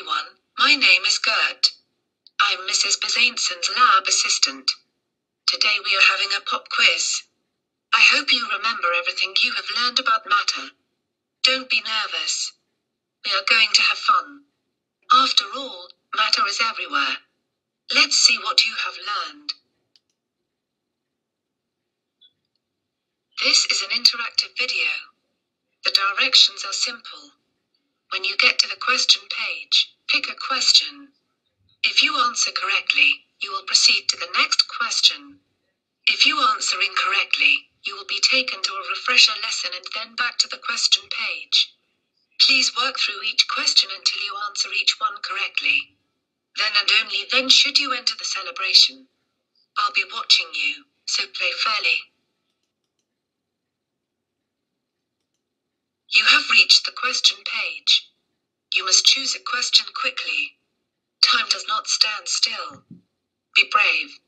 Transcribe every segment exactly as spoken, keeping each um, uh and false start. everyone, my name is Gert. I'm Missus Bezainson's lab assistant. Today we are having a pop quiz. I hope you remember everything you have learned about matter. Don't be nervous. We are going to have fun. After all, matter is everywhere. Let's see what you have learned. This is an interactive video. The directions are simple. When you get to the question page, pick a question. If you answer correctly, you will proceed to the next question. If you answer incorrectly, you will be taken to a refresher lesson and then back to the question page. Please work through each question until you answer each one correctly. Then and only then should you enter the celebration. I'll be watching you, so play fairly. You have reached the question page. You must choose a question quickly. Time does not stand still. Be brave.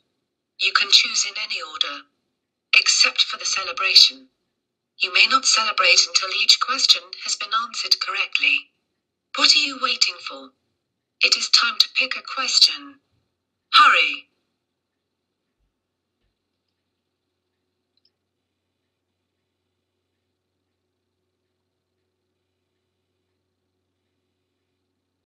You can choose in any order, except for the celebration. You may not celebrate until each question has been answered correctly. What are you waiting for? It is time to pick a question. Hurry!